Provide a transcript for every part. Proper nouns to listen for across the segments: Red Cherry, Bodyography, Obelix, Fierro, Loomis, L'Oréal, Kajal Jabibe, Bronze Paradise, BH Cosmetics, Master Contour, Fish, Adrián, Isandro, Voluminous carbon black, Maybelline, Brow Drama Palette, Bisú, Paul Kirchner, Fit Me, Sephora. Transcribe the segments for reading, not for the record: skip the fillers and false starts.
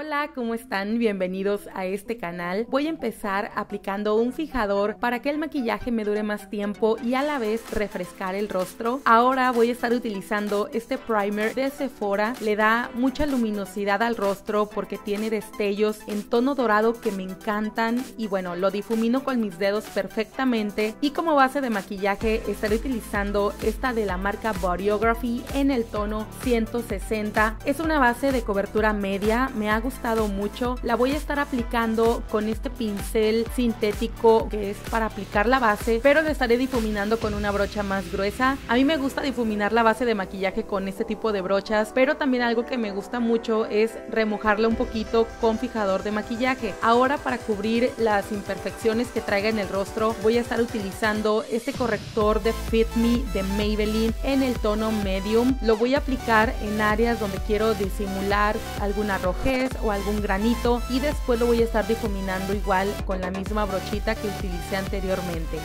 Hola, ¿cómo están? Bienvenidos a este canal. Voy a empezar aplicando un fijador para que el maquillaje me dure más tiempo y a la vez refrescar el rostro. Ahora voy a estar utilizando este primer de Sephora. Le da mucha luminosidad al rostro porque tiene destellos en tono dorado que me encantan y bueno, lo difumino con mis dedos perfectamente. Y como base de maquillaje estaré utilizando esta de la marca Bodyography en el tono 160. Es una base de cobertura media, me ha gustado mucho. La voy a estar aplicando con este pincel sintético que es para aplicar la base, pero lo estaré difuminando con una brocha más gruesa. A mí me gusta difuminar la base de maquillaje con este tipo de brochas, pero también algo que me gusta mucho es remojarla un poquito con fijador de maquillaje. Ahora, para cubrir las imperfecciones que traiga en el rostro, voy a estar utilizando este corrector de Fit Me de Maybelline en el tono medium. Lo voy a aplicar en áreas donde quiero disimular alguna rojez o algún granito y después lo voy a estar difuminando igual con la misma brochita que utilicé anteriormente.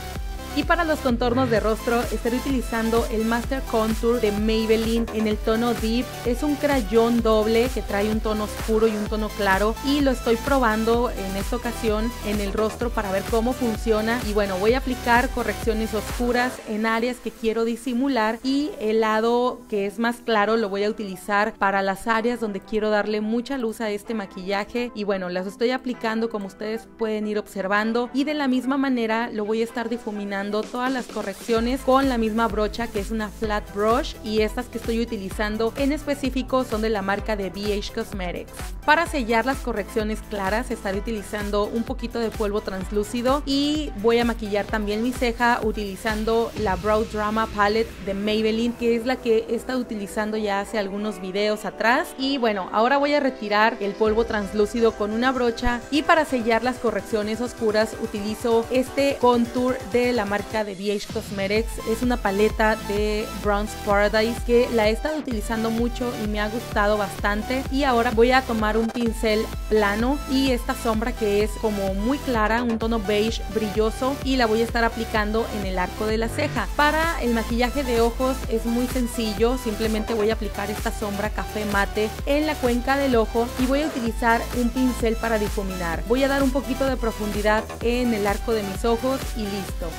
Y para los contornos de rostro estaré utilizando el Master Contour de Maybelline en el tono Deep. Es un crayón doble que trae un tono oscuro y un tono claro y lo estoy probando en esta ocasión en el rostro para ver cómo funciona. Y bueno, voy a aplicar correcciones oscuras en áreas que quiero disimular y el lado que es más claro lo voy a utilizar para las áreas donde quiero darle mucha luz a este maquillaje. Y bueno, las estoy aplicando como ustedes pueden ir observando y de la misma manera lo voy a estar difuminando todas las correcciones con la misma brocha que es una flat brush, y estas que estoy utilizando en específico son de la marca de BH Cosmetics. Para sellar las correcciones claras estaré utilizando un poquito de polvo translúcido y voy a maquillar también mi ceja utilizando la Brow Drama Palette de Maybelline, que es la que he estado utilizando ya hace algunos videos atrás. Y bueno, ahora voy a retirar el polvo translúcido con una brocha y para sellar las correcciones oscuras utilizo este contour de la marca de BH Cosmetics. Es una paleta de Bronze Paradise que la he estado utilizando mucho y me ha gustado bastante. Y ahora voy a tomar un pincel plano y esta sombra que es como muy clara, un tono beige brilloso, y la voy a estar aplicando en el arco de la ceja. Para el maquillaje de ojos es muy sencillo, simplemente voy a aplicar esta sombra café mate en la cuenca del ojo y voy a utilizar un pincel para difuminar. Voy a dar un poquito de profundidad en el arco de mis ojos y listo.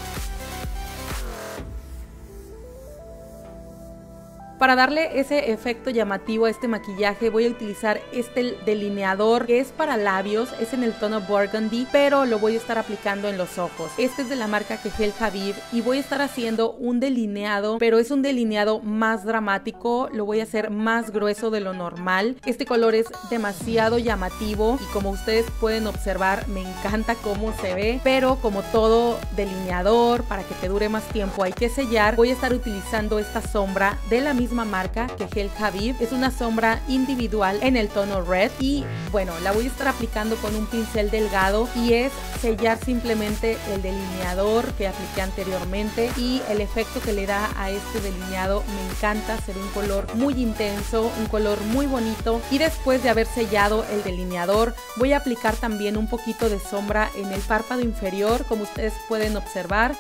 Para darle ese efecto llamativo a este maquillaje voy a utilizar este delineador que es para labios, es en el tono burgundy, pero lo voy a estar aplicando en los ojos. Este es de la marca Kajal Jabibe y voy a estar haciendo un delineado, pero es un delineado más dramático, lo voy a hacer más grueso de lo normal. Este color es demasiado llamativo y como ustedes pueden observar me encanta cómo se ve, pero como todo delineador, para que te dure más tiempo hay que sellar. Voy a estar utilizando esta sombra de la misma marca que Kajal Jabibe, es una sombra individual en el tono red y bueno, la voy a estar aplicando con un pincel delgado y es sellar simplemente el delineador que apliqué anteriormente, y el efecto que le da a este delineado me encanta, ser un color muy intenso, un color muy bonito. Y después de haber sellado el delineador voy a aplicar también un poquito de sombra en el párpado inferior, como ustedes pueden observar.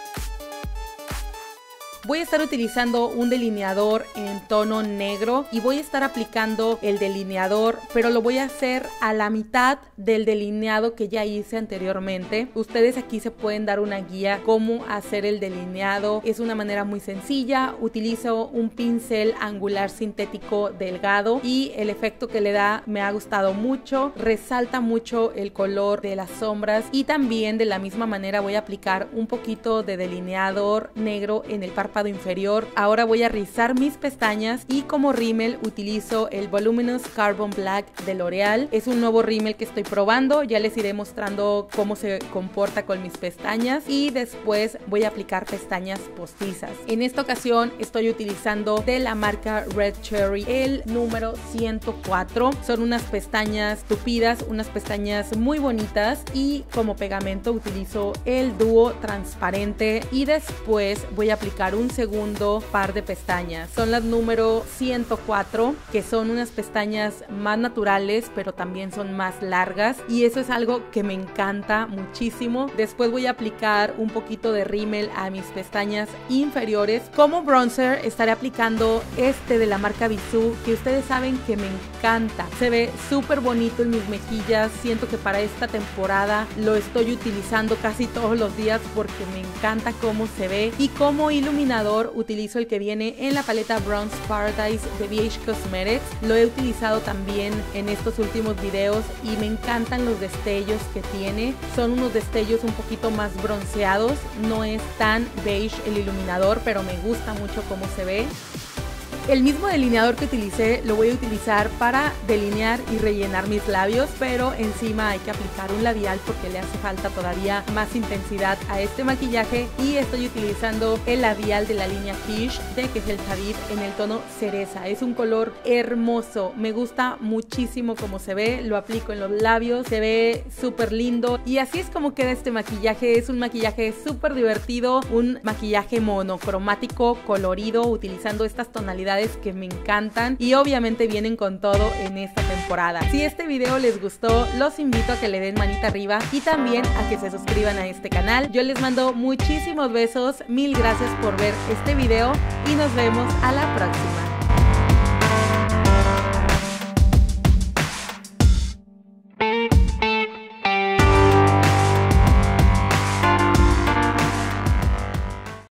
Voy a estar utilizando un delineador en tono negro y voy a estar aplicando el delineador, pero lo voy a hacer a la mitad del delineado que ya hice anteriormente. Ustedes aquí se pueden dar una guía cómo hacer el delineado, es una manera muy sencilla. Utilizo un pincel angular sintético delgado y el efecto que le da me ha gustado mucho, resalta mucho el color de las sombras. Y también de la misma manera voy a aplicar un poquito de delineador negro en el párpado inferior. Ahora voy a rizar mis pestañas y como rímel utilizo el Voluminous Carbon Black de L'Oréal. Es un nuevo rímel que estoy probando, ya les iré mostrando cómo se comporta con mis pestañas. Y después voy a aplicar pestañas postizas. En esta ocasión estoy utilizando de la marca Red Cherry el número 104. Son unas pestañas tupidas, unas pestañas muy bonitas, y como pegamento utilizo el dúo transparente y después voy a aplicar un segundo par de pestañas. Son las número 104, que son unas pestañas más naturales pero también son más largas y eso es algo que me encanta muchísimo. Después voy a aplicar un poquito de rímel a mis pestañas inferiores. Como bronzer estaré aplicando este de la marca Bisú, que ustedes saben que me encanta encanta, se ve súper bonito en mis mejillas, siento que para esta temporada lo estoy utilizando casi todos los días porque me encanta cómo se ve. Y como iluminador utilizo el que viene en la paleta Bronze Paradise de BH Cosmetics, lo he utilizado también en estos últimos videos y me encantan los destellos que tiene, son unos destellos un poquito más bronceados, no es tan beige el iluminador, pero me gusta mucho cómo se ve. El mismo delineador que utilicé lo voy a utilizar para delinear y rellenar mis labios, pero encima hay que aplicar un labial porque le hace falta todavía más intensidad a este maquillaje, y estoy utilizando el labial de la línea Fish de Kajal Jabibe en el tono cereza. Es un color hermoso, me gusta muchísimo como se ve, lo aplico en los labios, se ve súper lindo y así es como queda este maquillaje. Es un maquillaje súper divertido, un maquillaje monocromático, colorido, utilizando estas tonalidades que me encantan y obviamente vienen con todo en esta temporada. Si este video les gustó, los invito a que le den manita arriba y también a que se suscriban a este canal. Yo les mando muchísimos besos, mil gracias por ver este video y nos vemos a la próxima.